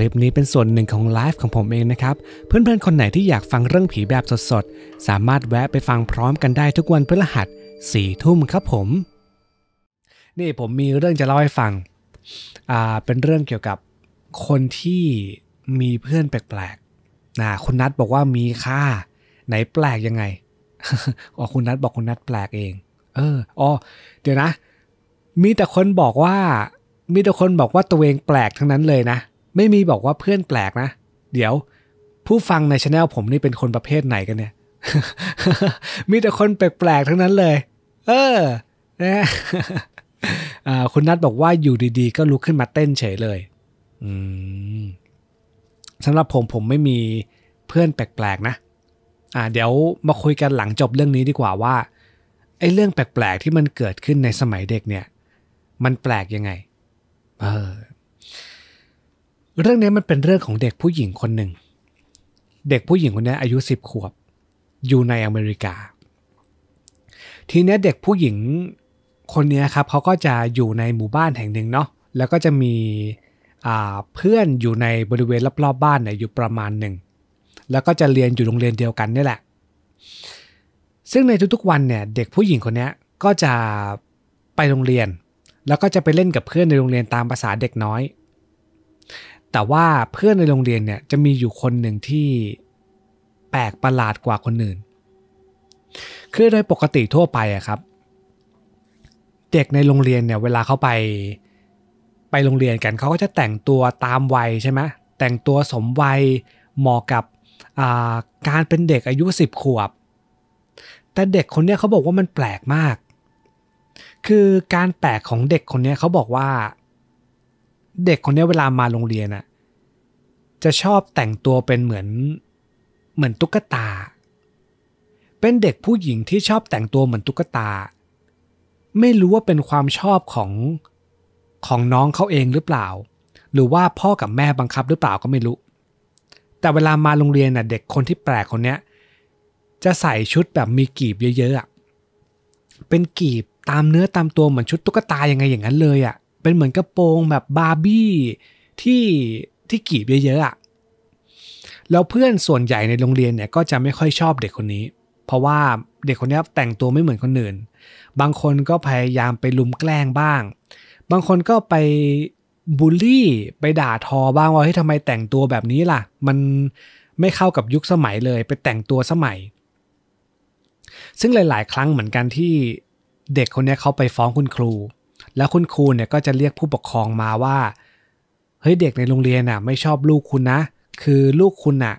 ลิปนี้เป็นส่วนหนึ่งของไลฟ์ของผมเองนะครับเพื่อนๆคนไหนที่อยากฟังเรื่องผีแบบสดๆสามารถแวะไปฟังพร้อมกันได้ทุกวันพฤหัส 22:00 น.ครับผมนี่ผมมีเรื่องจะเล่าให้ฟังเป็นเรื่องเกี่ยวกับคนที่มีเพื่อนแปลกๆคุณนัทบอกว่ามีค่าไหนแปลกยังไงอ๋อคุณนัทบอกคุณนัทแปลกเองอ๋อเดี๋ยวนะมีแต่คนบอกว่าตัวเองแปลกทั้งนั้นเลยนะไม่มีบอกว่าเพื่อนแปลกนะเดี๋ยวผู้ฟังใน channel ผมนี่เป็นคนประเภทไหนกันเนี่ย มีแต่คนแปลกๆทั้งนั้นเลยนะ คุณนัทบอกว่าอยู่ดีๆก็ลุกขึ้นมาเต้นเฉยเลยสำหรับผมไม่มีเพื่อนแปลกๆนะเดี๋ยวมาคุยกันหลังจบเรื่องนี้ดีกว่าว่าไอ้เรื่องแปลกๆที่มันเกิดขึ้นในสมัยเด็กเนี่ยมันแปลกยังไงเรื่องนี้มันเป็นเรื่องของเด็กผู้หญิงคนหนึ่งเด็กผู้หญิงคนนี้อายุ10 ขวบอยู่ในอเมริกาทีนี้เด็กผู้หญิงคนนี้ครับเขาก็จะอยู่ในหมู่บ้านแห่งหนึ่งเนาะแล้วก็จะมีเพื่อนอยู่ในบริเวณรอบๆบ้านเนี่ยอยู่ประมาณหนึ่งแล้วก็จะเรียนอยู่โรงเรียนเดียวกันนี่แหละซึ่งในทุกๆวันเนี่ยเด็กผู้หญิงคนนี้ก็จะไปโรงเรียนแล้วก็จะไปเล่นกับเพื่อนในโรงเรียนตามภาษาเด็กน้อยแต่ว่าเพื่อนในโรงเรียนเนี่ยจะมีอยู่คนหนึ่งที่แปลกประหลาดกว่าคนอื่นคือโดยปกติทั่วไปอะครับเด็กในโรงเรียนเนี่ยเวลาเขาไปโรงเรียนกันเขาก็จะแต่งตัวตามวัยใช่ไหมแต่งตัวสมวัยเหมาะกับการเป็นเด็กอายุ10 ขวบแต่เด็กคนนี้เขาบอกว่ามันแปลกมากคือการแปลกของเด็กคนนี้เขาบอกว่าเด็กคนนี้เวลามาโรงเรียนน่ะจะชอบแต่งตัวเป็นเหมือนตุ๊กตาเป็นเด็กผู้หญิงที่ชอบแต่งตัวเหมือนตุ๊กตาไม่รู้ว่าเป็นความชอบของน้องเขาเองหรือเปล่าหรือว่าพ่อกับแม่บังคับหรือเปล่าก็ไม่รู้แต่เวลามาโรงเรียนน่ะเด็กคนที่แปลกคนนี้จะใส่ชุดแบบมีกีบเยอะๆเป็นกีบตามเนื้อตามตัวเหมือนชุดตุ๊กตายังไงอย่างนั้นเลยอ่ะเป็นเหมือนกระโปรงแบบบาร์บี้ที่กีบเยอะๆอ่ะแล้วเพื่อนส่วนใหญ่ในโรงเรียนเนี่ยก็จะไม่ค่อยชอบเด็กคนนี้เพราะว่าเด็กคนนี้แต่งตัวไม่เหมือนคนอื่นบางคนก็พยายามไปลุมแกล้งบ้างบางคนก็ไปบูลลี่ไปด่าทอบ้างว่าเฮ้ยทำไมแต่งตัวแบบนี้ล่ะมันไม่เข้ากับยุคสมัยเลยไปแต่งตัวสมัยซึ่งหลายๆครั้งเหมือนกันที่เด็กคนนี้เขาไปฟ้องคุณครูแล้วคุณครูเนี่ยก็จะเรียกผู้ปกครองมาว่าเฮ้ยเด็กในโรงเรียนน่ะไม่ชอบลูกคุณนะคือลูกคุณน่ะ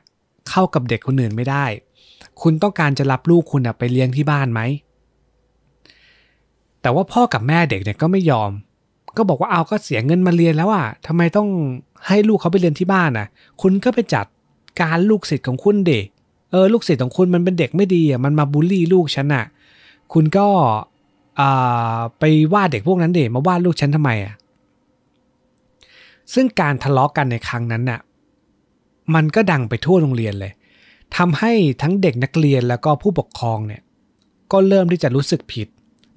เข้ากับเด็กคนอื่นไม่ได้คุณต้องการจะรับลูกคุณน่ะไปเลี้ยงที่บ้านไหมแต่ว่าพ่อกับแม่เด็กเนี่ยก็ไม่ยอมก็บอกว่าเอาก็เสียเงินมาเรียนแล้วอ่ะทำไมต้องให้ลูกเขาไปเรียนที่บ้านน่ะคุณก็ไปจัดการลูกศิษย์ของคุณเด็กลูกศิษย์ของคุณมันเป็นเด็กไม่ดีอ่ะมันมาบูลลี่ลูกฉันอ่ะคุณก็ไปว่าเด็กพวกนั้นเด็กมาว่าลูกฉันทำไมอ่ะซึ่งการทะเลาะกันในครั้งนั้นน่ะมันก็ดังไปทั่วโรงเรียนเลยทำให้ทั้งเด็กนักเรียนแล้วก็ผู้ปกครองเนี่ยก็เริ่มที่จะรู้สึกผิด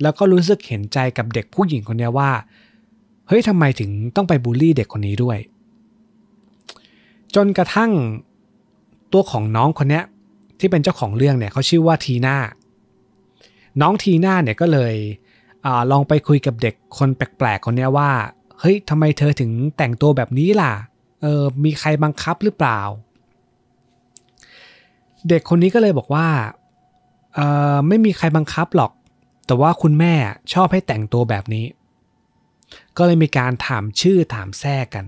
แล้วก็รู้สึกเห็นใจกับเด็กผู้หญิงคนนี้ว่าเฮ้ยทำไมถึงต้องไปบูลลี่เด็กคนนี้ด้วยจนกระทั่งตัวของน้องคนนี้ที่เป็นเจ้าของเรื่องเนี่ยเขาชื่อว่าทีน่าน้องทีน่าเนี่ยก็เลยลองไปคุยกับเด็กคนแปลกๆคนนี้ว่าเฮ้ยทำไมเธอถึงแต่งตัวแบบนี้ล่ะมีใครบังคับหรือเปล่าเด็กคนนี้ก็เลยบอกว่าไม่มีใครบังคับหรอกแต่ว่าคุณแม่ชอบให้แต่งตัวแบบนี้ก็เลยมีการถามชื่อถามแทรกกัน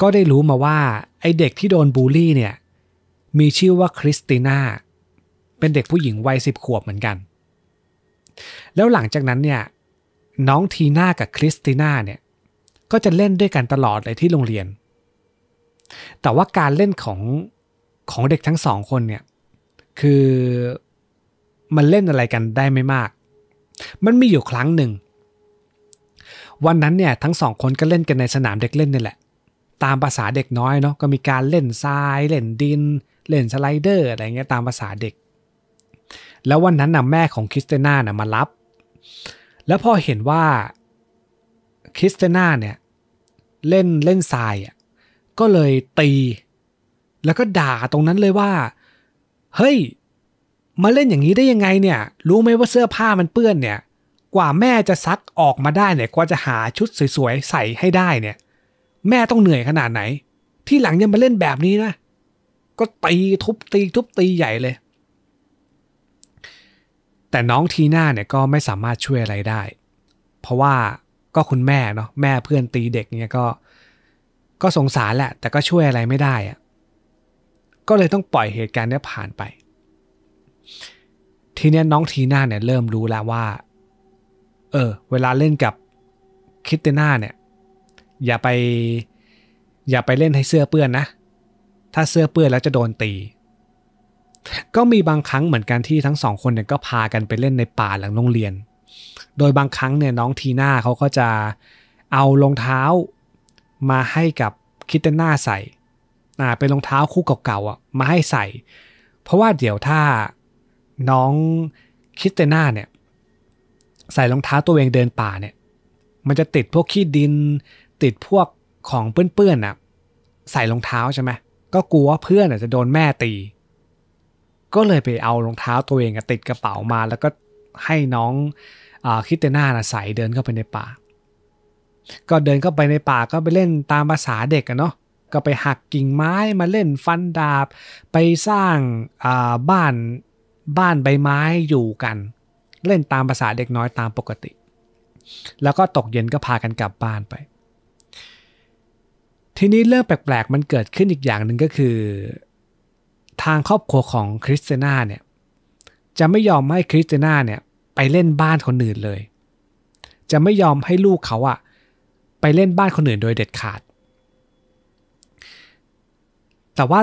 ก็ได้รู้มาว่าไอ้เด็กที่โดนบูลลี่เนี่ยมีชื่อว่าคริสติน่าเป็นเด็กผู้หญิงวัย10 ขวบเหมือนกันแล้วหลังจากนั้นเนี่ยน้องทีน่ากับคริสติน่าเนี่ยก็จะเล่นด้วยกันตลอดเลยที่โรงเรียนแต่ว่าการเล่นของเด็กทั้งสองคนเนี่ยคือมันเล่นอะไรกันได้ไม่มากมันมีอยู่ครั้งหนึ่งวันนั้นเนี่ยทั้งสองคนก็เล่นกันในสนามเด็กเล่นนี่แหละตามภาษาเด็กน้อยเนาะก็มีการเล่นทรายเล่นดินเล่นสไลเดอร์อะไรเงี้ยตามภาษาเด็กแล้ววันนั้นน่ะแม่ของคริสติน่าน่ะมารับแล้วพอเห็นว่าคริสติน่าเนี่ยเล่นทราย ก็เลยตีแล้วก็ด่าตรงนั้นเลยว่าเฮ้ยมาเล่นอย่างนี้ได้ยังไงเนี่ยรู้ไหมว่าเสื้อผ้ามันเปื้อนเนี่ยกว่าแม่จะซักออกมาได้เนี่ยกว่าจะหาชุดสวยๆใส่ให้ได้เนี่ยแม่ต้องเหนื่อยขนาดไหนที่หลังยังมาเล่นแบบนี้นะก็ตีทุบตีใหญ่เลยแต่น้องทีน่าเนี่ยก็ไม่สามารถช่วยอะไรได้เพราะว่าก็คุณแม่เนาะแม่เพื่อนตีเด็กเนี่ยก็สงสารแหละแต่ก็ช่วยอะไรไม่ได้อะก็เลยต้องปล่อยเหตุการณ์นี้ผ่านไปทีนี้น้องทีน่าเนี่ยเริ่มรู้แล้วว่าเวลาเล่นกับคริสติน่าเนี่ยอย่าไปเล่นให้เสื้อเปื้อนนะถ้าเสื้อเปื้อนแล้วจะโดนตีก็มีบางครั้งเหมือนกันที่ทั้งสองคนเนี่ยก็พากันไปเล่นในป่าหลังโรงเรียนโดยบางครั้งเนี่ยน้องทีน่าเขาก็จะเอารองเท้ามาให้กับคริสติน่าใส่เป็นรองเท้าคู่เก่าๆมาให้ใส่เพราะว่าเดี๋ยวถ้าน้องคริสติน่าเนี่ยใส่รองเท้าตัวเองเดินป่าเนี่ยมันจะติดพวกขี้ดินติดพวกของเปื้อนๆใส่รองเท้าใช่ไหมก็กลัวว่าเพื่อนจะโดนแม่ตีก็เลยไปเอารองเท้าตัวเองติดกระเป๋ามาแล้วก็ให้น้องคริสติน่าใส่เดินเข้าไปในป่าก็เดินเข้าไปในป่าก็ไปเล่นตามภาษาเด็กเนาะก็ไปหักกิ่งไม้มาเล่นฟันดาบไปสร้างบ้านใบไม้อยู่กันเล่นตามภาษาเด็กน้อยตามปกติแล้วก็ตกเย็นก็พากันกลับบ้านไปทีนี้เรื่องแปลกๆมันเกิดขึ้นอีกอย่างหนึ่งก็คือทางครอบครัวของคริสติน่าเนี่ยจะไม่ยอมให้คริสติน่าเนี่ยไปเล่นบ้านคนอื่นเลยจะไม่ยอมให้ลูกเขาไปเล่นบ้านคนอื่นโดยเด็ดขาดแต่ว่า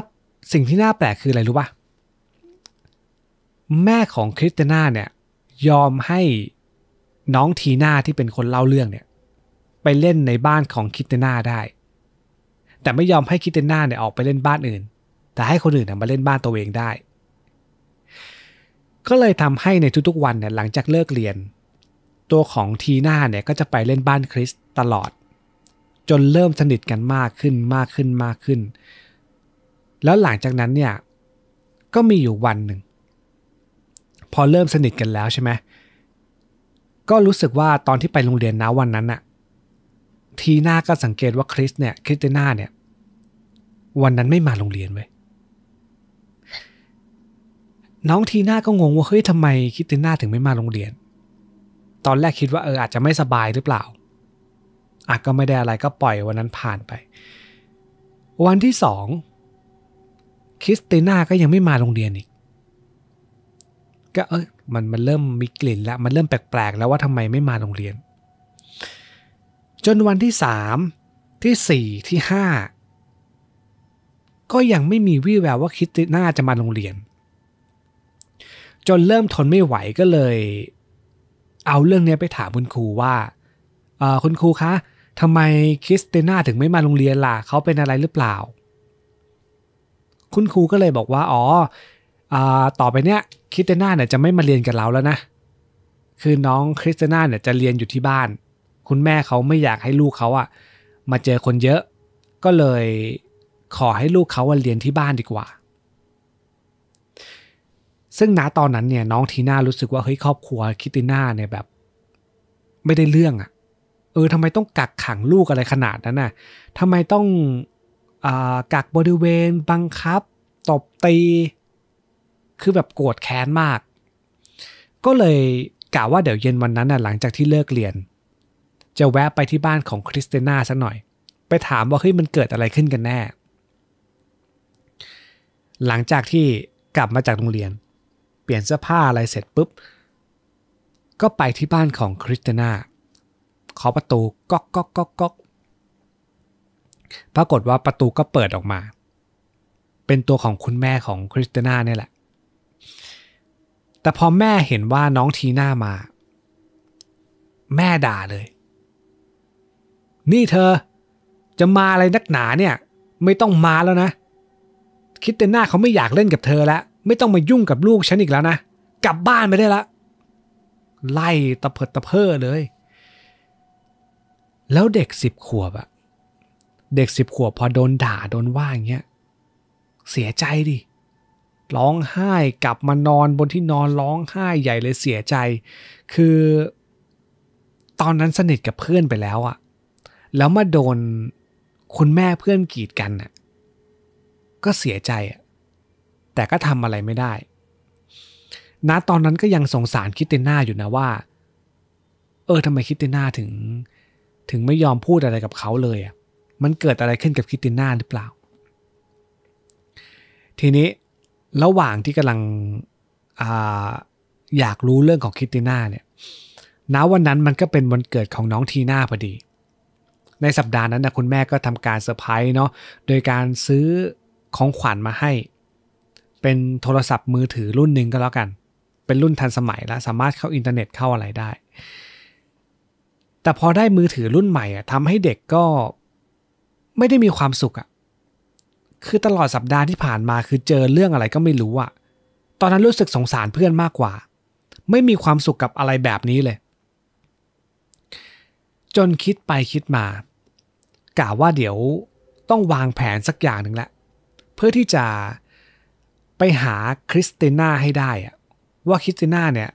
สิ่งที่น่าแปลกคืออะไรรู้ป่ะแม่ของคริสติน่าเนี่ยยอมให้น้องทีน่าที่เป็นคนเล่าเรื่องเนี่ยไปเล่นในบ้านของคริสติน่าได้แต่ไม่ยอมให้คริสติน่าเนี่ยออกไปเล่นบ้านอื่นแต่ให้คนอื่นมาเล่นบ้านตัวเองได้ก็เลยทำให้ในทุกๆวันเนี่ยหลังจากเลิกเรียนตัวของทีน่าเนี่ยก็จะไปเล่นบ้านคริสตลอดจนเริ่มสนิทกันมากขึ้นแล้วหลังจากนั้นเนี่ยก็มีอยู่วันหนึ่งพอเริ่มสนิทกันแล้วใช่ไหมก็รู้สึกว่าตอนที่ไปโรงเรียนนะวันนั้นทีน่าก็สังเกตว่าคริสติน่าเนี่ยวันนั้นไม่มาโรงเรียนเว้ยน้องทีน่าก็งงว่าเฮ้ยทำไมคริสติน่าถึงไม่มาโรงเรียนตอนแรกคิดว่าอาจจะไม่สบายหรือเปล่าก็ไม่ได้อะไรก็ปล่อยวันนั้นผ่านไปวันที่สองคริสติน่าก็ยังไม่มาโรงเรียนอีกก็มันเริ่มมีกลิ่นแล้วมันเริ่มแปลกๆแล้วว่าทำไมไม่มาโรงเรียนจนวันที่3ที่4ที่5ก็ยังไม่มีวี่แววว่าคริสติน่าจะมาโรงเรียนจนเริ่มทนไม่ไหวก็เลยเอาเรื่องนี้ไปถามคุณครูว่าคุณครูคะทำไมคริสติน่าถึงไม่มาโรงเรียนล่ะเขาเป็นอะไรหรือเปล่าคุณครูก็เลยบอกว่าต่อไปเนี้ยคริสติน่าเนี่ยจะไม่มาเรียนกับเราแล้วนะคือน้องคริสติน่าเนี่ยจะเรียนอยู่ที่บ้านคุณแม่เขาไม่อยากให้ลูกเขามาเจอคนเยอะก็เลยขอให้ลูกเขาเรียนที่บ้านดีกว่าซึ่งณตอนนั้นเนี่ยน้องทีน่ารู้สึกว่าเฮ้ยครอบครัวคริสติน่าเนี่ยแบบไม่ได้เรื่องทำไมต้องกักขังลูกอะไรขนาดนั้นน่ะทำไมต้องกักบริเวณบังคับตบตีคือแบบโกรธแค้นมากก็เลยกะว่าเดี๋ยวเย็นวันนั้นหลังจากที่เลิกเรียนจะแวะไปที่บ้านของคริสติน่าสักหน่อยไปถามว่าเฮ้ยมันเกิดอะไรขึ้นกันแน่หลังจากที่กลับมาจากโรงเรียนเปลี่ยนเสื้อผ้าอะไรเสร็จปุ๊บก็ไปที่บ้านของคริสติน่าเคาะประตูก๊อกก๊อกก๊อกก๊อกปรากฏว่าประตูก็เปิดออกมาเป็นตัวของคุณแม่ของคริสติน่าเนี่ยแหละแต่พอแม่เห็นว่าน้องทีน่ามาแม่ด่าเลยนี่เธอจะมาอะไรนักหนาเนี่ยไม่ต้องมาแล้วนะคริสติน่าเขาไม่อยากเล่นกับเธอแล้วไม่ต้องมายุ่งกับลูกฉันอีกแล้วนะกลับบ้านไปได้ละไล่ตะเพิดตะเพ้อเลยแล้วเด็ก10 ขวบ เด็ก10 ขวบพอโดนด่าโดนว่าอย่างเงี้ยเสียใจดิร้องไห้กลับมานอนบนที่นอนร้องไห้ใหญ่เลยเสียใจคือตอนนั้นสนิทกับเพื่อนไปแล้วอะแล้วมาโดนคุณแม่เพื่อนกีดกันน่ะก็เสียใจอะแต่ก็ทำอะไรไม่ได้นะตอนนั้นก็ยังสงสารคริสติน่าอยู่นะว่าทำไมคริสติน่าถึงไม่ยอมพูดอะไรกับเขาเลยอะมันเกิดอะไรขึ้นกับคริสติน่าหรือเปล่าทีนี้ระหว่างที่กำลังอยากรู้เรื่องของคริสติน่าเนี่ยณวันนั้นมันก็เป็นวันเกิดของน้องทีน่าพอดีในสัปดาห์นั้นนะคุณแม่ก็ทำการเซอร์ไพรส์เนาะโดยการซื้อของขวัญมาให้เป็นโทรศัพท์มือถือรุ่นหนึ่งก็แล้วกันเป็นรุ่นทันสมัยแล้วสามารถเข้าอินเทอร์เน็ตเข้าอะไรได้แต่พอได้มือถือรุ่นใหม่อ่ะทำให้เด็กก็ไม่ได้มีความสุขอ่ะคือตลอดสัปดาห์ที่ผ่านมาคือเจอเรื่องอะไรก็ไม่รู้อ่ะตอนนั้นรู้สึกสงสารเพื่อนมากกว่าไม่มีความสุขกับอะไรแบบนี้เลยจนคิดไปคิดมากะว่าเดี๋ยวต้องวางแผนสักอย่างหนึ่งละเพื่อที่จะไปหาคริสติน่าให้ได้อะว่าคริสติน่าเนี่ย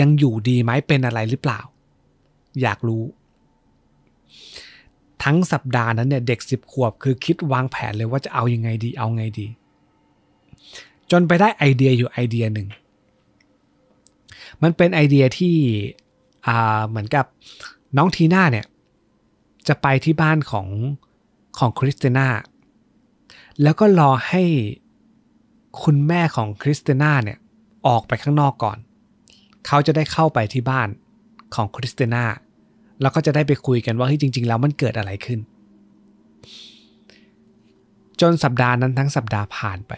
ยังอยู่ดีไหมเป็นอะไรหรือเปล่าอยากรู้ทั้งสัปดาห์นั้นเนี่ยเด็ก10 ขวบคือคิดวางแผนเลยว่าจะเอายังไงดีเอาไงดีจนไปได้ไอเดียอยู่ไอเดียหนึ่งมันเป็นไอเดียที่เหมือนกับน้องทีน่าเนี่ยจะไปที่บ้านของคริสติน่าแล้วก็รอให้คุณแม่ของคริสติน่าเนี่ยออกไปข้างนอกก่อนเขาจะได้เข้าไปที่บ้านของคริสติน่าแล้วก็จะได้ไปคุยกันว่าเฮ้ยจริงๆแล้วมันเกิดอะไรขึ้นจนสัปดาห์นั้นทั้งสัปดาห์ผ่านไป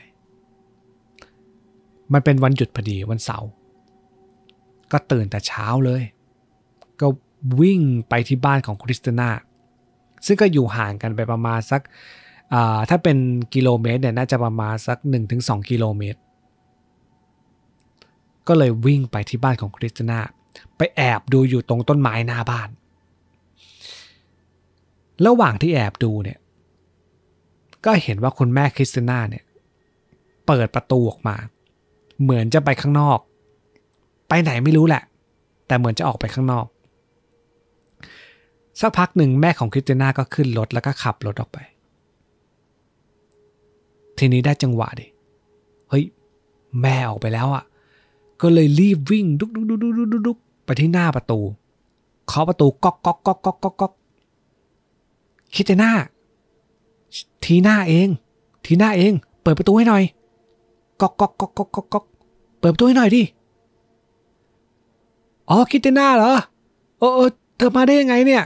มันเป็นวันหยุดพอดีวันเสาร์ก็ตื่นแต่เช้าเลยก็วิ่งไปที่บ้านของคริสติน่าซึ่งก็อยู่ห่างกันไปประมาณสักถ้าเป็นกิโลเมตรเนี่ยน่าจะประมาณสัก 1-2 กิโลเมตรก็เลยวิ่งไปที่บ้านของคริสติน่าไปแอบดูอยู่ตรงต้นไม้หน้าบ้านระหว่างที่แอบดูเนี่ยก็เห็นว่าคุณแม่คริสติน่าเนี่ยเปิดประตูออกมาเหมือนจะไปข้างนอกไปไหนไม่รู้แหละแต่เหมือนจะออกไปข้างนอกสักพักหนึ่งแม่ของคริสติน่าก็ขึ้นรถแล้วก็ขับรถออกไปทีนี้ได้จังหวะดิเฮ้ยแม่ออกไปแล้วอ่ะก็เลยรีบวิ่งดุกไปที่หน้าประตูเคาะประตูก๊อกคริสติน่าทีน่าเองเปิดประตูให้หน่อยก๊อกเปิดประตูให้หน่อยดิอ๋อคริสติน่าเหรอเออเธอมาได้ยังไงเนี่ย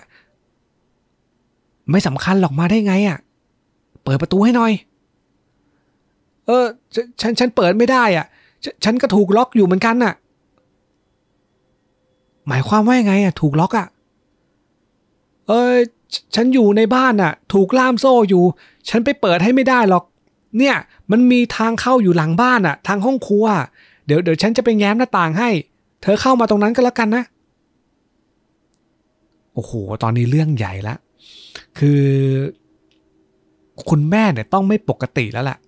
ไม่สำคัญหรอกมาได้ไงอ่ะเปิดประตูให้หน่อยฉันเปิดไม่ได้อ่ะฉันก็ถูกล็อกอยู่เหมือนกันน่ะหมายความว่ายังไงอ่ะถูกล็อกอ่ะฉันอยู่ในบ้านน่ะถูกล่ามโซ่อยู่ฉันไปเปิดให้ไม่ได้หรอกเนี่ยมันมีทางเข้าอยู่หลังบ้านน่ะทางห้องครัวเดี๋ยวฉันจะไปแง้มหน้าต่างให้เธอเข้ามาตรงนั้นก็แล้วกันนะโอ้โหตอนนี้เรื่องใหญ่ละคือคุณแม่เนี่ยต้องไม่ปกติแล้วล่ะ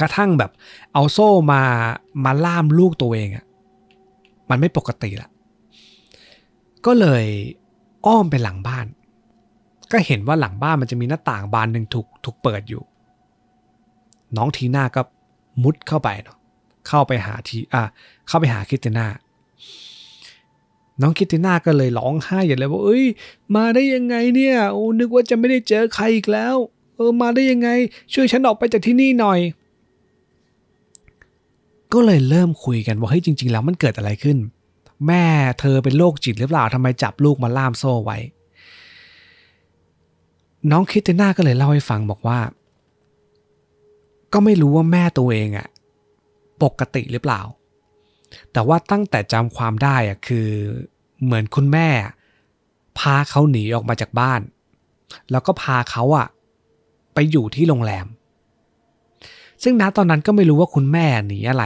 กระทั่งแบบเอาโซ่มาล่ามลูกตัวเองอ่ะมันไม่ปกติละก็เลยอ้อมไปหลังบ้านก็เห็นว่าหลังบ้านมันจะมีหน้าต่างบานหนึ่งถูกเปิดอยู่น้องทีน่าก็มุดเข้าไปเนาะเข้าไปหาคริสติน่าน้องคริสติน่าก็เลยร้องไห้อย่างเลยว่าเอ้ยมาได้ยังไงเนี่ยโอ้นึกว่าจะไม่ได้เจอใครอีกแล้วมาได้ยังไงช่วยฉันออกไปจากที่นี่หน่อยก็เลยเริ่มคุยกันว่าเฮ้ยจริงๆแล้วมันเกิดอะไรขึ้นแม่เธอเป็นโรคจิตหรือเปล่าทำไมจับลูกมาล่ามโซ่ไว้น้องคริสติน่าก็เลยเล่าให้ฟังบอกว่าก็ไม่รู้ว่าแม่ตัวเองอะปกติหรือเปล่าแต่ว่าตั้งแต่จำความได้อะคือเหมือนคุณแม่พาเขาหนีออกมาจากบ้านแล้วก็พาเขาอะไปอยู่ที่โรงแรมซึ่งณตอนนั้นก็ไม่รู้ว่าคุณแม่หนีอะไร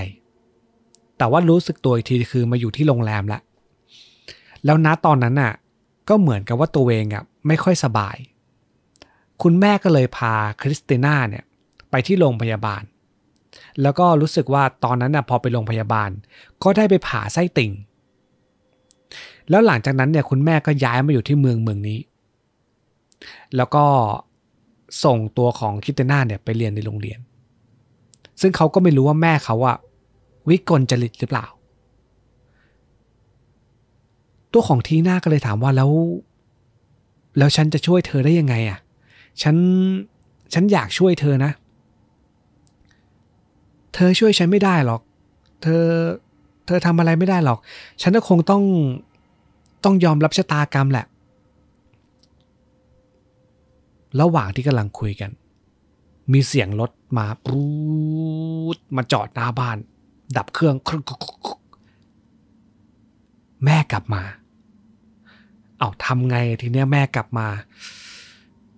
แต่ว่ารู้สึกตัวอีกทีคือมาอยู่ที่โรงแรมแล้วณตอนนั้นน่ะก็เหมือนกับว่าตัวเองอ่ะไม่ค่อยสบาย คุณแม่ก็เลยพาคริสติน่าเนี่ยไปที่โรงพยาบาลแล้วก็รู้สึกว่าตอนนั้นนะพอไปโรงพยาบาลก็ได้ไปผ่าไส้ติ่งแล้วหลังจากนั้นเนี่ยคุณแม่ก็ย้ายมาอยู่ที่เมืองนี้แล้วก็ส่งตัวของคริสติน่าเนี่ยไปเรียนในโรงเรียนซึ่งเขาก็ไม่รู้ว่าแม่เขาอะวิกลจริตหรือเปล่าตัวของทีน่าก็เลยถามว่าแล้วฉันจะช่วยเธอได้ยังไงอะฉันอยากช่วยเธอนะเธอช่วยฉันไม่ได้หรอกเธอทำอะไรไม่ได้หรอกฉันก็คงต้องยอมรับชะตากรรมแหละระหว่างที่กำลังคุยกันมีเสียงรถมาปู๊ดมาจอดหน้าบ้านดับเครื่องแม่กลับมาเอาทำไงทีเนี้ยแม่กลับมา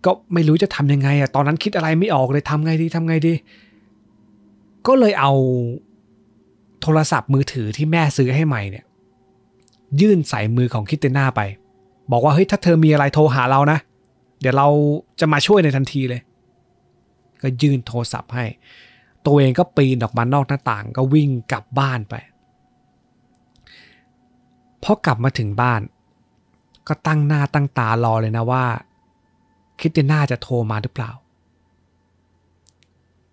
ก็ไม่รู้จะทำยังไงอะตอนนั้นคิดอะไรไม่ออกเลยทำไงดีก็เลยเอาโทรศัพท์มือถือที่แม่ซื้อให้ใหม่เนี่ยยื่นใส่มือของคริสติน่าไปบอกว่าเฮ้ยถ้าเธอมีอะไรโทรหาเรานะเดี๋ยวเราจะมาช่วยในทันทีเลยก็ยื่นโทรศัพท์ให้ตัวเองก็ปีนออกมานอกหน้าต่างก็วิ่งกลับบ้านไปพอกลับมาถึงบ้านก็ตั้งหน้าตั้งตารอเลยนะว่าคริสติน่าจะโทรมาหรือเปล่า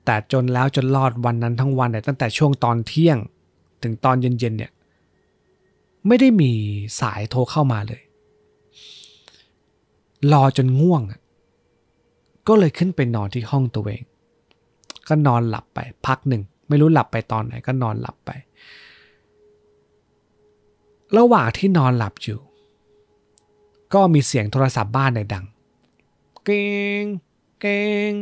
แต่จนแล้วจนรอดวันนั้นทั้งวันเนี่ยตั้งแต่ช่วงตอนเที่ยงถึงตอนเย็นๆเนี่ยไม่ได้มีสายโทรเข้ามาเลยรอจนง่วงก็เลยขึ้นไปนอนที่ห้องตัวเองก็นอนหลับไปพักหนึ่งไม่รู้หลับไปตอนไหนก็นอนหลับไประหว่างที่นอนหลับอยู่ก็มีเสียงโทรศัพท์บ้านเนี่ยดังเก้งเก้ง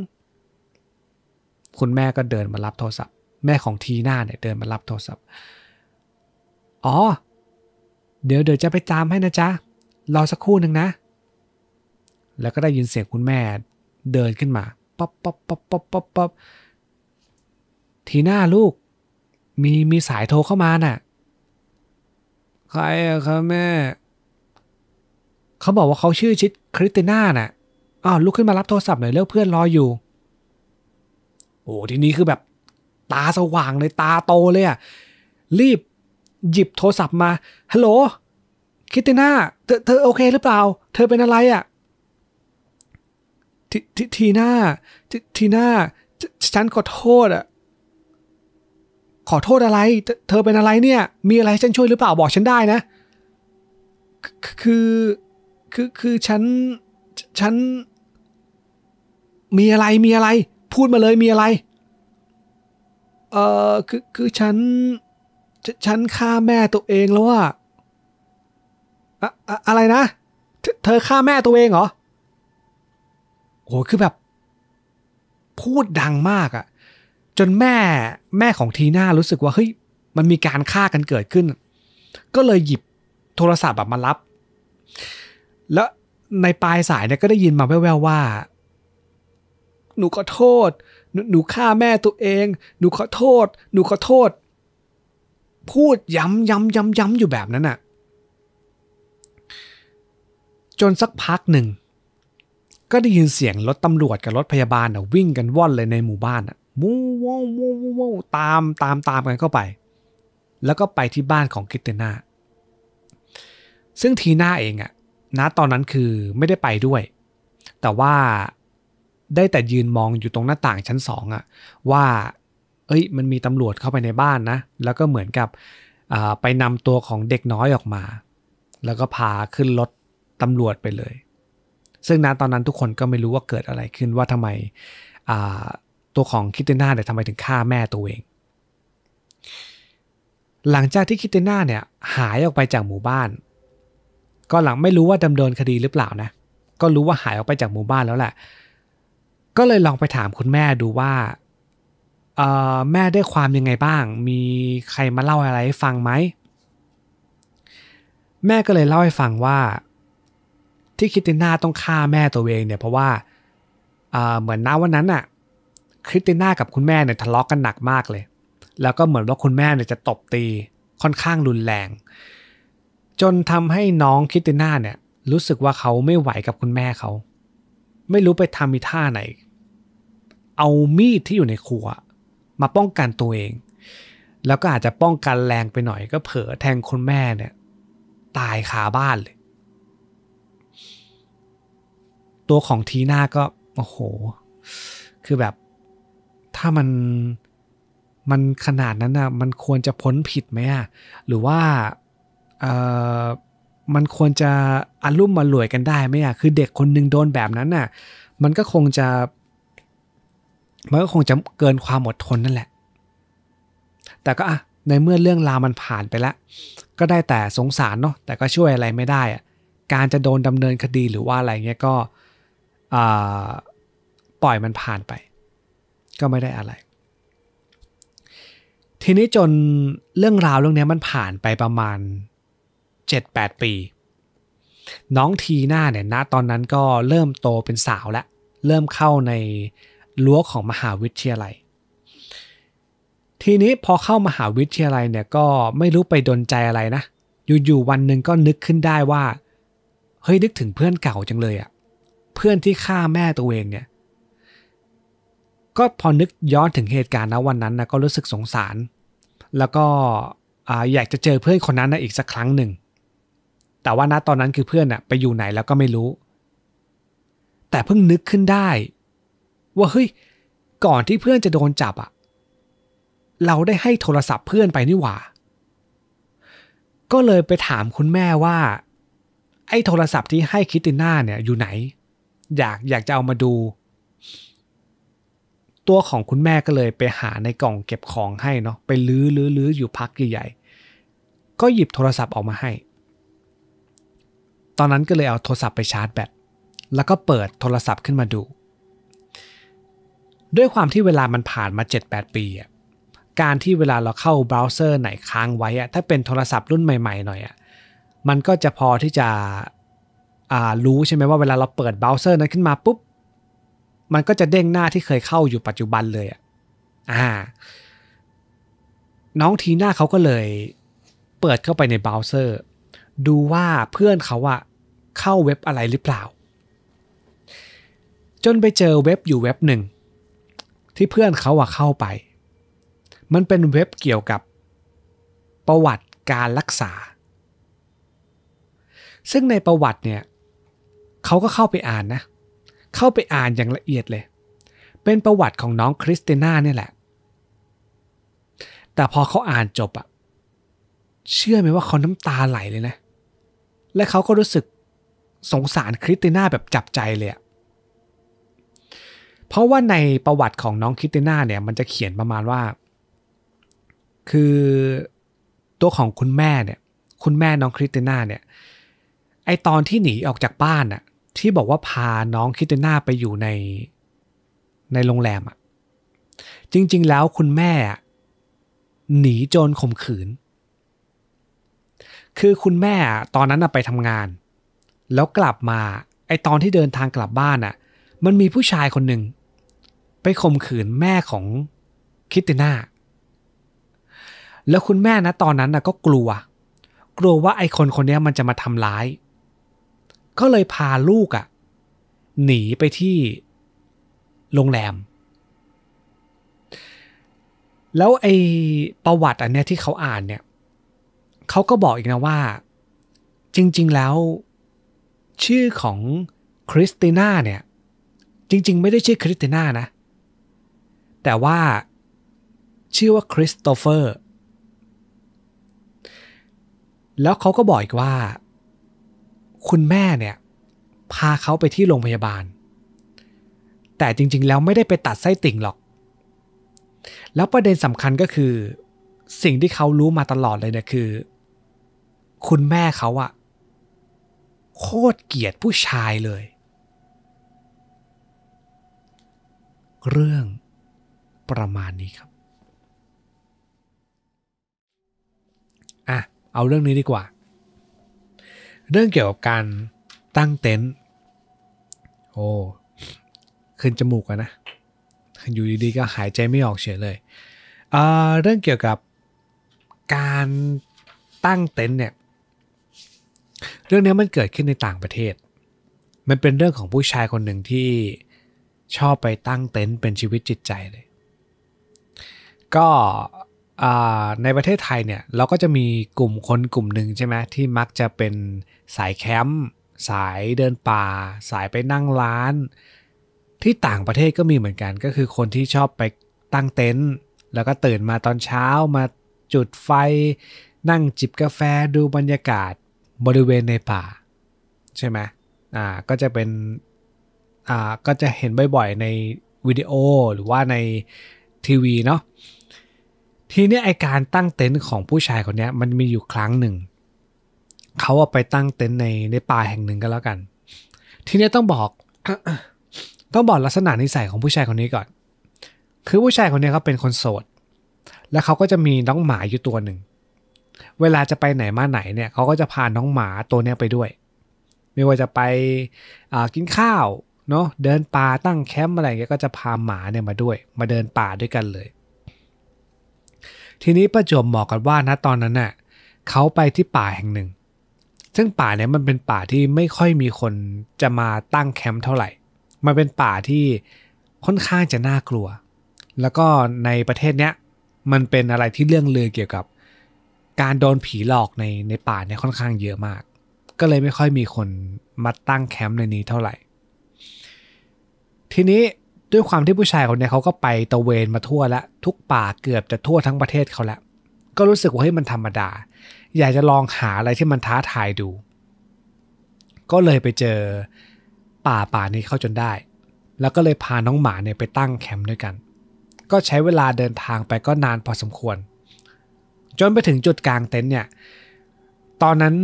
คุณแม่ก็เดินมารับโทรศัพท์แม่ของทีน่าเนี่ยเดินมารับโทรศัพท์อ๋อเดี๋ยวจะไปตามให้นะจ๊ะรอสักครู่หนึ่งนะแล้วก็ได้ยินเสียงคุณแม่เดินขึ้นมาป๊อบป๊อบป๊อบป๊อบป๊อบป๊อบทีน่าลูกมีสายโทรเข้ามาน่ะใครอะครับแม่เขาบอกว่าเขาชื่อชิดคริสติน่าน่ะอ้าวลุกขึ้นมารับโทรศัพท์หน่อยเร็วเพื่อนรออยู่โอ้ทีนี้คือแบบตาสว่างเลยตาโตเลยอะรีบหยิบโทรศัพท์มาฮัลโหลคริสติน่าเธอโอเคหรือเปล่าเธอเป็นอะไรอะทีน่าฉันขอโทษอะขอโทษอะไรเธอเป็นอะไรเนี่ยมีอะไรฉันช่วยหรือเปล่าบอกฉันได้นะคือฉันมีอะไรพูดมาเลยมีอะไรคือฉันฆ่าแม่ตัวเองแล้วว่าอะไรนะเธอฆ่าแม่ตัวเองเหรอโหคือแบบพูดดังมากอะจนแม่ของทีน่ารู้สึกว่าเฮ้ยมันมีการฆ่ากันเกิดขึ้นก็เลยหยิบโทรศัพท์แบบมารับแล้วในปลายสายเนี่ยก็ได้ยินมาแว่วๆว่าหนูขอโทษหนูฆ่าแม่ตัวเองหนูขอโทษพูดย้ำอยู่แบบนั้นน่ะจนสักพักหนึ่งก็ได้ยินเสียงรถตำรวจกับรถพยาบาลน่ะวิ่งกันว่อนเลยในหมู่บ้านน่ะวู้วู้วู้วู้ตามกันเข้าไปแล้วก็ไปที่บ้านของคริสติน่าซึ่งทีน่าเองอะนะตอนนั้นคือไม่ได้ไปด้วยแต่ว่าได้แต่ยืนมองอยู่ตรงหน้าต่างชั้นสองอะว่าเอ้ยมันมีตำรวจเข้าไปในบ้านนะแล้วก็เหมือนกับไปนำตัวของเด็กน้อยออกมาแล้วก็พาขึ้นรถตำรวจไปเลยซึ่งนะตอนนั้นทุกคนก็ไม่รู้ว่าเกิดอะไรขึ้นว่าทำไมตัวของคริสติน่าเนี่ยทำไมถึงฆ่าแม่ตัวเองหลังจากที่คริสติน่าเนี่ยหายออกไปจากหมู่บ้านก็หลังไม่รู้ว่าดำเนินคดีหรือเปล่านะก็รู้ว่าหายออกไปจากหมู่บ้านแล้วแหละก็เลยลองไปถามคุณแม่ดูว่าแม่ได้ความยังไงบ้างมีใครมาเล่าอะไรให้ฟังไหมแม่ก็เลยเล่าให้ฟังว่าที่คริสติน่าต้องฆ่าแม่ตัวเองเนี่ยเพราะว่าเหมือนณวันนั้นน่ะคริสติน่ากับคุณแม่เนี่ยทะเลาะกันหนักมากเลยแล้วก็เหมือนว่าคุณแม่เนี่ยจะตบตีค่อนข้างรุนแรงจนทำให้น้องคริสติน่าเนี่ยรู้สึกว่าเขาไม่ไหวกับคุณแม่เขา ไม่รู้ไปทำมีท่าไหนเอามีดที่อยู่ในครัวมาป้องกันตัวเองแล้วก็อาจจะป้องกันแรงไปหน่อยก็เผลอแทงคุณแม่เนี่ยตายคาบ้านเลยตัวของทีน่าก็โอ้โหคือแบบถ้ามันขนาดนั้นนะมันควรจะพ้นผิดไหมอ่ะหรือว่ามันควรจะอารมณ์มารวยกันได้ไหมอ่ะคือเด็กคนหนึ่งโดนแบบนั้นน่ะมันก็คงจะเกินความอดทนนั่นแหละแต่ก็ในเมื่อเรื่องราวมันผ่านไปแล้วก็ได้แต่สงสารเนาะแต่ก็ช่วยอะไรไม่ได้อ่ะการจะโดนดำเนินคดีหรือว่าอะไรเงี้ยก็ปล่อยมันผ่านไปก็ไม่ได้อะไรทีนี้จนเรื่องราวเรื่องนี้มันผ่านไปประมาณ 7-8 ปีน้องทีน่าเนี่ยณตอนนั้นก็เริ่มโตเป็นสาวแล้วเริ่มเข้าในรั้วของมหาวิทยาลัยทีนี้พอเข้ามหาวิทยาลัยเนี่ยก็ไม่รู้ไปดนใจอะไรนะอยู่ๆวันหนึ่งก็นึกขึ้นได้ว่าเฮ้ยนึกถึงเพื่อนเก่าจังเลยอะเพื่อนที่ฆ่าแม่ตัวเองเนี่ยก็พอนึกย้อนถึงเหตุการณ์นะวันนั้นนะก็รู้สึกสงสารแล้วก็อยากจะเจอเพื่อนคนนั้นนะอีกสักครั้งหนึ่งแต่ว่าณตอนนั้นคือเพื่อนนะไปอยู่ไหนแล้วก็ไม่รู้แต่เพิ่งนึกขึ้นได้ว่าเฮ้ยก่อนที่เพื่อนจะโดนจับอะเราได้ให้โทรศัพท์เพื่อนไปนี่หว่าก็เลยไปถามคุณแม่ว่าไอ้โทรศัพท์ที่ให้คริสติน่าเนี่ยอยู่ไหนอยากจะเอามาดูตัวของคุณแม่ก็เลยไปหาในกล่องเก็บของให้เนาะไปลื้ออยู่พักใหญ่ๆก็หยิบโทรศัพท์ออกมาให้ตอนนั้นก็เลยเอาโทรศัพท์ไปชาร์จแบตแล้วก็เปิดโทรศัพท์ขึ้นมาดูด้วยความที่เวลามันผ่านมา 7-8 ปีอะการที่เวลาเราเข้าเบราว์เซอร์ไหนค้างไว้อะถ้าเป็นโทรศัพท์รุ่นใหม่ๆหน่อยอะมันก็จะพอที่จะรู้ใช่ไหมว่าเวลาเราเปิดเบราว์เซอร์นั้นขึ้นมาปุ๊บมันก็จะเด้งหน้าที่เคยเข้าอยู่ปัจจุบันเลยอะน้องทีน่าเขาก็เลยเปิดเข้าไปในเบราว์เซอร์ดูว่าเพื่อนเขาอะเข้าเว็บอะไรหรือเปล่าจนไปเจอเว็บอยู่เว็บหนึ่งที่เพื่อนเขาอะเข้าไปมันเป็นเว็บเกี่ยวกับประวัติการรักษาซึ่งในประวัติเนี่ยเขาก็เข้าไปอ่านนะเข้าไปอ่านอย่างละเอียดเลยเป็นประวัติของน้องคริสติน่าเนี่ยแหละแต่พอเขาอ่านจบอะเชื่อไหมว่าเขาน้ำตาไหลเลยนะและเขาก็รู้สึกสงสารคริสติน่าแบบจับใจเลยอะเพราะว่าในประวัติของน้องคริสติน่าเนี่ยมันจะเขียนประมาณว่าคือตัวของคุณแม่เนี่ยคุณแม่น้องคริสติน่าเนี่ยไอตอนที่หนีออกจากบ้านน่ะที่บอกว่าพาน้องคริสติน่าไปอยู่ในโรงแรมอ่ะจริงๆแล้วคุณแม่หนีโจรข่มขืนคือคุณแม่ตอนนั้นไปทำงานแล้วกลับมาไอตอนที่เดินทางกลับบ้านน่ะมันมีผู้ชายคนหนึ่งไปข่มขืนแม่ของคริสติน่าแล้วคุณแม่นะตอนนั้นนะก็กลัวว่าไอ้คนนี้มันจะมาทำร้ายก็เลยพาลูกหนีไปที่โรงแรมแล้วไอ้ประวัติอันเนี้ยที่เขาอ่านเนี่ยเขาก็บอกอีกนะว่าจริงๆแล้วชื่อของคริสติน่าเนี่ยจริงๆไม่ได้ชื่อคริสติน่านะแต่ว่าชื่อว่าคริสโตเฟอร์แล้วเขาก็บอกอีกว่าคุณแม่เนี่ยพาเขาไปที่โรงพยาบาลแต่จริงๆแล้วไม่ได้ไปตัดไส้ติ่งหรอกแล้วประเด็นสำคัญก็คือสิ่งที่เขารู้มาตลอดเลยเนี่ยคือคุณแม่เขาโคตรเกลียดผู้ชายเลยเรื่องประมาณนี้ครับเอาเรื่องนี้ดีกว่าเรื่องเกี่ยวกับการตั้งเต็นท์โอ้ขึ้นจมูกนะอยู่ดีๆก็หายใจไม่ออกเฉยเลยเรื่องเกี่ยวกับการตั้งเต็นท์เนี่ยเรื่องนี้มันเกิดขึ้นในต่างประเทศ มันเป็นเรื่องของผู้ชายคนหนึ่งที่ชอบไปตั้งเต็นท์เป็นชีวิตจิตใจเลยก็ในประเทศไทยเนี่ยเราก็จะมีกลุ่มคนกลุ่มหนึ่งใช่ไหมที่มักจะเป็นสายแคมป์สายเดินป่าสายไปนั่งร้านที่ต่างประเทศก็มีเหมือนกันก็คือคนที่ชอบไปตั้งเต็นท์แล้วก็ตื่นมาตอนเช้ามาจุดไฟนั่งจิบกาแฟดูบรรยากาศบริเวณในป่าใช่ไหมก็จะเป็นก็จะเห็นบ่อยๆในวิดีโอหรือว่าในทีวีเนาะทีนี้ไอการตั้งเต็นท์ของผู้ชายคนนี้มันมีอยู่ครั้งหนึ่งเขาไปตั้งเต็นท์ในป่าแห่งหนึ่งก็แล้วกันทีนี้ต้องบอกลักษณะนิสัยของผู้ชายคนนี้ก่อนคือผู้ชายคนนี้เขาเป็นคนโสดแล้วเขาก็จะมีน้องหมาอยู่ตัวหนึ่งเวลาจะไปไหนมาไหนเนี่ยเขาก็จะพาน้องหมาตัวนี้ไปด้วยไม่ว่าจะไปกินข้าวเนาะเดินป่าตั้งแคมป์อะไรเงี้ยก็จะพาหมาเนี่ยมาด้วยมาเดินป่าด้วยกันเลยทีนี้ประจวบเหมาะกันว่านะตอนนั้นน่ะเขาไปที่ป่าแห่งหนึ่งซึ่งป่าเนี่ยมันเป็นป่าที่ไม่ค่อยมีคนจะมาตั้งแคมป์เท่าไหร่มันเป็นป่าที่ค่อนข้างจะน่ากลัวแล้วก็ในประเทศเนี้ยมันเป็นอะไรที่เรื่องลือเกี่ยวกับการโดนผีหลอกในป่าเนี่ยค่อนข้างเยอะมากก็เลยไม่ค่อยมีคนมาตั้งแคมป์ในนี้เท่าไหร่ทีนี้ด้วยความที่ผู้ชายคนนี้เขาก็ไปตะเวนมาทั่วแล้วทุกป่าเกือบจะทั่วทั้งประเทศเขาแล้วก็รู้สึกว่าให้มันธรรมดาอยากจะลองหาอะไรที่มันท้าทายดูก็เลยไปเจอป่านี้เข้าจนได้แล้วก็เลยพาน้องหมาเนี่ยไปตั้งแคมป์ด้วยกันก็ใช้เวลาเดินทางไปก็นานพอสมควรจนไปถึงจุดกลางเต็นท์เนี่ยตอนนั้น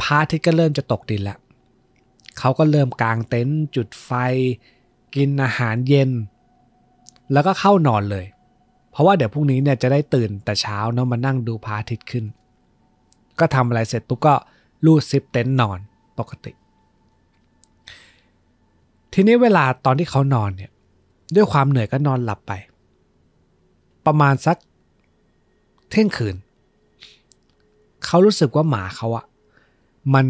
พระอาทิตย์ก็เริ่มจะตกดินแล้วเขาก็เริ่มกางเต็นท์จุดไฟกินอาหารเย็นแล้วก็เข้านอนเลยเพราะว่าเดี๋ยวพรุ่งนี้เนี่ยจะได้ตื่นแต่เช้าเนาะมานั่งดูพระอาทิตย์ขึ้นก็ทำอะไรเสร็จปุ๊บก็ลูดซิปเต็นท์นอนปกติทีนี้เวลาตอนที่เขานอนเนี่ยด้วยความเหนื่อยก็นอนหลับไปประมาณสักเที่ยงคืนเขารู้สึกว่าหมาเขาอะมัน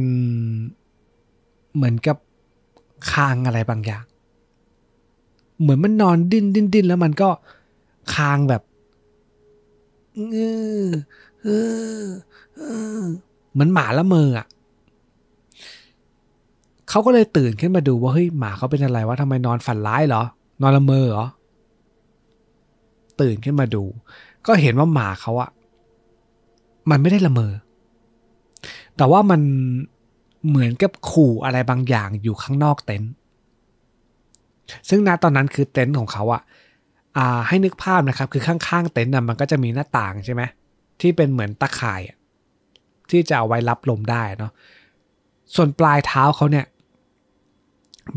เหมือนกับคางอะไรบางอย่างเหมือนมันนอนดิ้นแล้วมันก็คางแบบเหมือนหมาละเมออ่ะเขาก็เลยตื่นขึ้นมาดูว่าเฮ้ยหมาเขาเป็นอะไรวะทำไมนอนฝันร้ายเหรอนอนละเมอเหรอตื่นขึ้นมาดูก็เห็นว่าหมาเขาอ่ะมันไม่ได้ละเมอแต่ว่ามันเหมือนกับขู่อะไรบางอย่างอยู่ข้างนอกเต็นท์ซึ่งณตอนนั้นคือเต็นท์ของเขาอะให้นึกภาพนะครับคือข้างๆเต็นท์น่ะมันก็จะมีหน้าต่างใช่ไหมที่เป็นเหมือนตะข่ายที่จะเอาไว้รับลมได้เนาะส่วนปลายเท้าเขาเนี่ย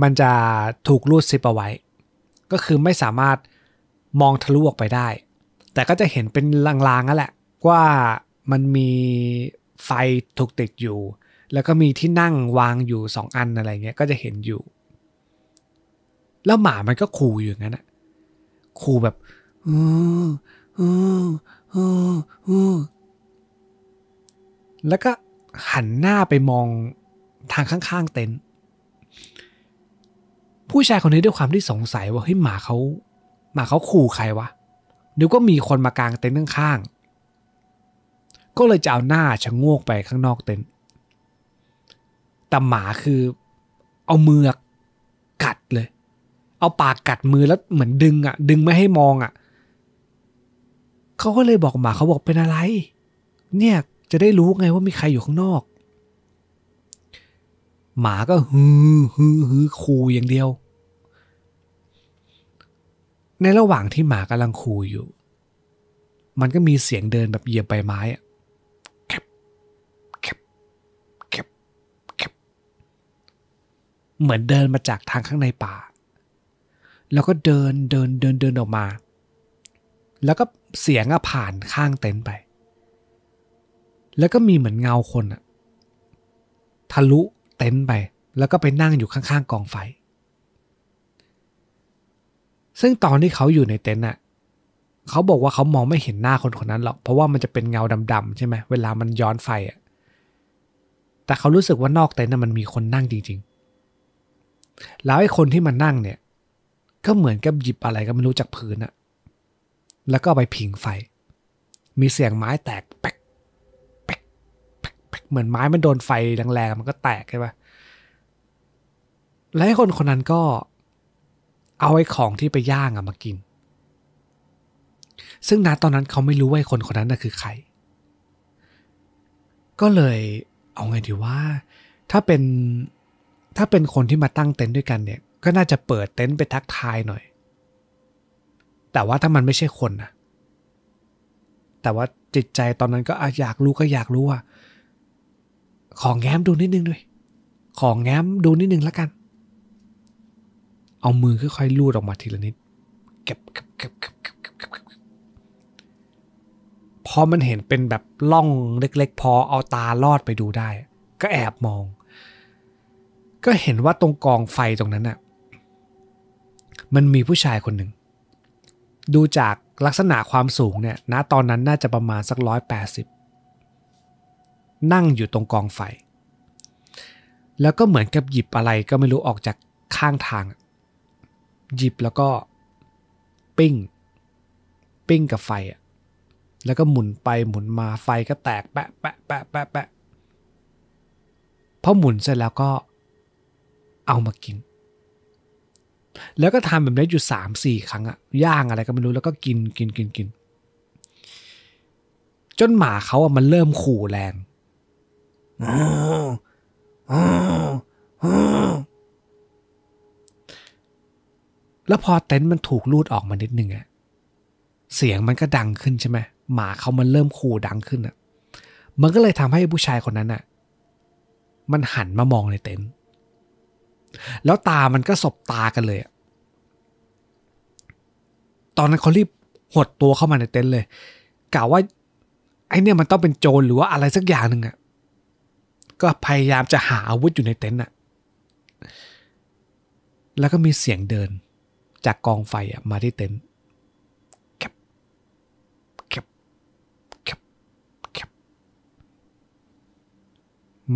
มันจะถูกรูดซิปเอาไว้ก็คือไม่สามารถมองทะลุออกไปได้แต่ก็จะเห็นเป็นลางๆนั่นแหละว่ามันมีไฟถูกติดอยู่แล้วก็มีที่นั่งวางอยู่2 อันอะไรเงี้ยก็จะเห็นอยู่แล้วหมามันก็ขู่อยู่งั้นนะขู่แบบแล้วก็หันหน้าไปมองทางข้างๆเต็นท์ผู้ชายคนนี้ด้วยความที่สงสัยว่าเฮ้ยหมาเขาขู่ใครวะเดี๋ยวก็มีคนมากางเต็นท์ข้างๆก็เลยจะเอาหน้าชะโงกไปข้างนอกเต็นท์แต่หมาคือเอามือกัดเลยเอาปากกัดมือแล้วเหมือนดึงไม่ให้มองเขาก็เลยบอกหมาเขาบอกเป็นอะไรเนี่ยจะได้รู้ไงว่ามีใครอยู่ข้างนอกหมาก็ฮือคูอย่างเดียวในระหว่างที่หมากำลังคูอยู่มันก็มีเสียงเดินแบบเหยียบใบไม้เหมือนเดินมาจากทางข้างในป่าแล้วก็เดินออกมาแล้วก็เสียงผ่านข้างเต็นท์ไปแล้วก็มีเหมือนเงาคนทะลุเต็นท์ไปแล้วก็ไปนั่งอยู่ข้างๆกองไฟซึ่งตอนที่เขาอยู่ในเต็นท์เขาบอกว่าเขามองไม่เห็นหน้าคนคนนั้นหรอกเพราะว่ามันจะเป็นเงาดำๆใช่ไหมเวลามันย้อนไฟแต่เขารู้สึกว่านอกเต็นท์มันมีคนนั่งจริง แล้วไอ้คนที่มันนั่งเนี่ยก็เหมือนกับหยิบอะไรก็ไม่รู้จากพื้นอะแล้วก็ไปผิงไฟมีเสียงไม้แตกแป๊กแป๊กแป๊กแป๊กเหมือนไม้มันโดนไฟแรงๆมันก็แตกใช่ปะแล้วไอ้คนคนนั้นก็เอาไอ้ของที่ไปย่างอะมากินซึ่งณตอนนั้นเขาไม่รู้ว่าไอ้คนคนนั้นน่ะคือใครก็เลยเอาไงดีว่าถ้าเป็นคนที่มาตั้งเต็นท์ด้วยกันเนี่ยก็น่าจะเปิดเต็นท์ไปทักทายหน่อยแต่ว่าถ้ามันไม่ใช่คนนะแต่ว่าจิตใจตอนนั้นก็อยากรู้ว่าของแง้มดูนิดนึงด้วยของแง้มดูนิดนึงแล้วกันเอามือค่อยๆลูดออกมาทีละนิดเก็บพอมันเห็นเป็นแบบล่องเล็กๆพอเอาตาลอดไปดูได้ก็แอบมองก็เห็นว่าตรงกองไฟตรงนั้นน่ะมันมีผู้ชายคนหนึ่งดูจากลักษณะความสูงเนี่ยนะตอนนั้นน่าจะประมาณสัก180นั่งอยู่ตรงกองไฟแล้วก็เหมือนกับหยิบอะไรก็ไม่รู้ออกจากข้างทางหยิบแล้วก็ปิ้งกับไฟอ่ะแล้วก็หมุนไปหมุนมาไฟก็แตกแปะแปะแปะแปะแปะพอหมุนเสร็จแล้วก็เอามากินแล้วก็ทำแบบนี้อยู่ 3-4 ครั้งอะย่างอะไรก็ไม่รู้แล้วก็กินจนหมาเขาอะมันเริ่มขู่แรงแล้วพอเต็นท์มันถูกลูดออกมานิดนึงอะเสียงมันก็ดังขึ้นใช่ไหมหมาเขามันเริ่มขู่ดังขึ้นอะมันก็เลยทำให้ผู้ชายคนนั้นอะมันหันมามองในเต็นท์แล้วตามันก็สบตากันเลยตอนนั้นเขารีบหดตัวเข้ามาในเต็นท์เลยกล่าวว่าไอ้เนี่ยมันต้องเป็นโจรหรือว่าอะไรสักอย่างหนึ่งอะก็พยายามจะหาอาวุธอยู่ในเต็นท์อะแล้วก็มีเสียงเดินจากกองไฟอะมาที่เต็นท์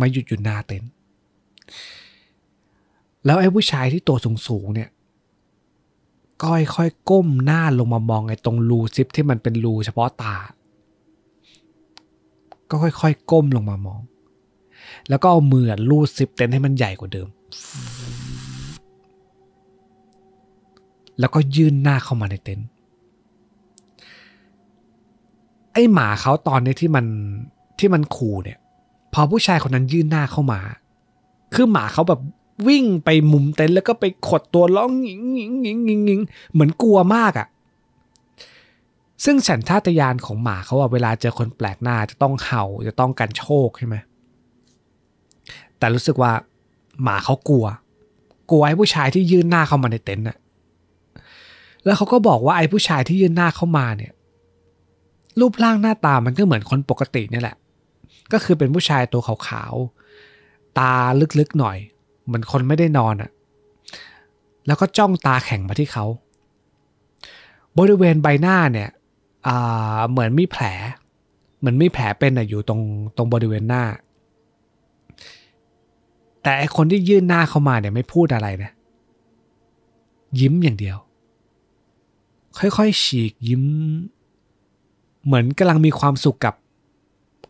มาหยุดอยู่หน้าเต็นท์แล้วไอ้ผู้ชายที่ตัวสูงๆเนี่ยก็ค่อยๆก้มหน้าลงมามองไอ้ตรงรูซิปที่มันเป็นรูเฉพาะตาก็ค่อยๆก้มลงมามองแล้วก็เอามือรูซิปเต็นท์ให้มันใหญ่กว่าเดิมแล้วก็ยื่นหน้าเข้ามาในเต็นท์ไอ้หมาเขาตอนนี้ที่มันขู่เนี่ยพอผู้ชายคนนั้นยื่นหน้าเข้ามาคือหมาเขาแบบวิ่งไปมุมเต็นท์แล้วก็ไปขดตัวร้องหงิงหงิงหงิงหงิงหงิงเหมือนกลัวมากอ่ะซึ่งสัญชาตญาณของหมาเขาอ่ะเวลาเจอคนแปลกหน้าจะต้องเห่าจะต้องกันโชคใช่ไหมแต่รู้สึกว่าหมาเขากลัวไอ้ผู้ชายที่ยื่นหน้าเข้ามาในเต็นท์น่ะแล้วเขาก็บอกว่าไอ้ผู้ชายที่ยื่นหน้าเข้ามาเนี่ยรูปร่างหน้าตามันก็เหมือนคนปกตินี่แหละก็คือเป็นผู้ชายตัวขาวๆตาลึกๆหน่อยเหมือนคนไม่ได้นอนอ่ะแล้วก็จ้องตาแข็งมาที่เขาบริเวณใบหน้าเนี่ยเหมือนมีแผลเป็นอยู่ตรงบริเวณหน้าแต่ไอคนที่ยื่นหน้าเข้ามาเนี่ยไม่พูดอะไรนะยิ้มอย่างเดียวค่อยๆฉีกยิ้มเหมือนกำลังมีความสุขกับ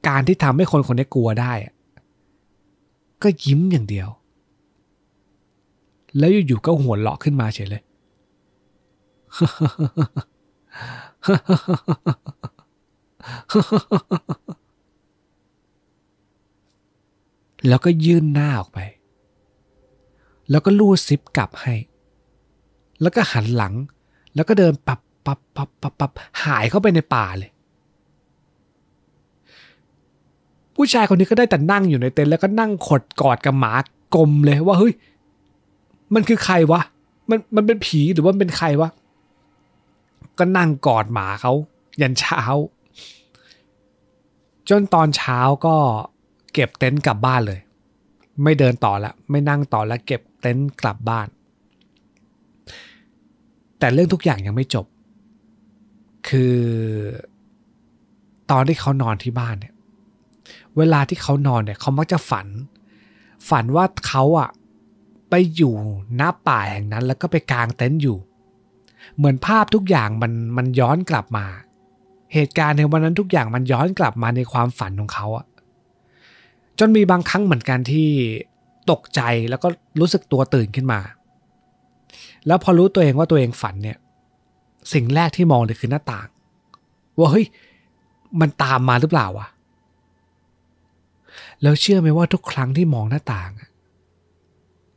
การที่ทำให้คนคนนี้กลัวได้ก็ยิ้มอย่างเดียวแล้วอยู่ๆก็หัวเราะขึ้นมาเฉยเลย แล้วก็ยื่นหน้าออกไปแล้วก็ลูดซิปกลับให้แล้วก็หันหลังแล้วก็เดินปับปับปับปับปับหายเข้าไปในป่าเลยผู้ชายคนนี้ก็ได้แต่นั่งอยู่ในเต็นท์แล้วก็นั่งขดกอดกับหมากลมเลยว่าเฮ้ยมันคือใครวะมันเป็นผีหรือว่าเป็นใครวะก็นั่งกอดหมาเขายันเช้าจนตอนเช้าก็เก็บเต็นท์กลับบ้านเลยไม่เดินต่อละไม่นั่งต่อละเก็บเต็นท์กลับบ้านแต่เรื่องทุกอย่างยังไม่จบคือตอนที่เขานอนที่บ้านเนี่ยเวลาที่เขานอนเนี่ยเขามักจะฝันว่าเขาอะ ไปอยู่ณป่าแห่งนั้นแล้วก็ไปกางเต็นท์อยู่เหมือนภาพทุกอย่างมันย้อนกลับมาเหตุการณ์ในวันนั้นทุกอย่างมันย้อนกลับมาในความฝันของเขาอะจนมีบางครั้งเหมือนกันที่ตกใจแล้วก็รู้สึกตัวตื่นขึ้นมาแล้วพอรู้ตัวเองว่าตัวเองฝันเนี่ยสิ่งแรกที่มองเลยคือหน้าต่างว่าเฮ้ยมันตามมาหรือเปล่าวะแล้วเชื่อไหมว่าทุกครั้งที่มองหน้าต่าง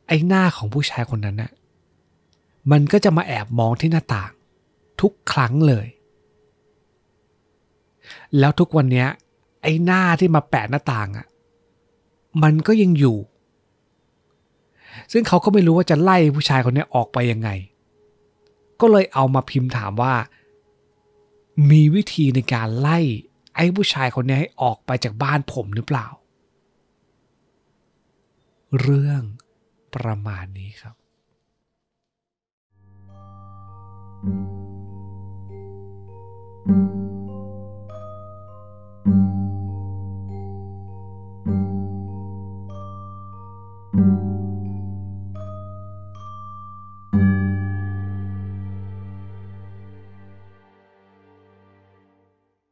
ไอ้หน้าของผู้ชายคนนั้นน่ะมันก็จะมาแอบมองที่หน้าต่างทุกครั้งเลยแล้วทุกวันนี้ไอ้หน้าที่มาแปะหน้าต่างมันก็ยังอยู่ซึ่งเขาก็ไม่รู้ว่าจะไล่ผู้ชายคนนี้ออกไปยังไงก็เลยเอามาพิมพ์ถามว่ามีวิธีในการไล่ไอ้ผู้ชายคนนี้ให้ออกไปจากบ้านผมหรือเปล่าเรื่องประมาณนี้ครับ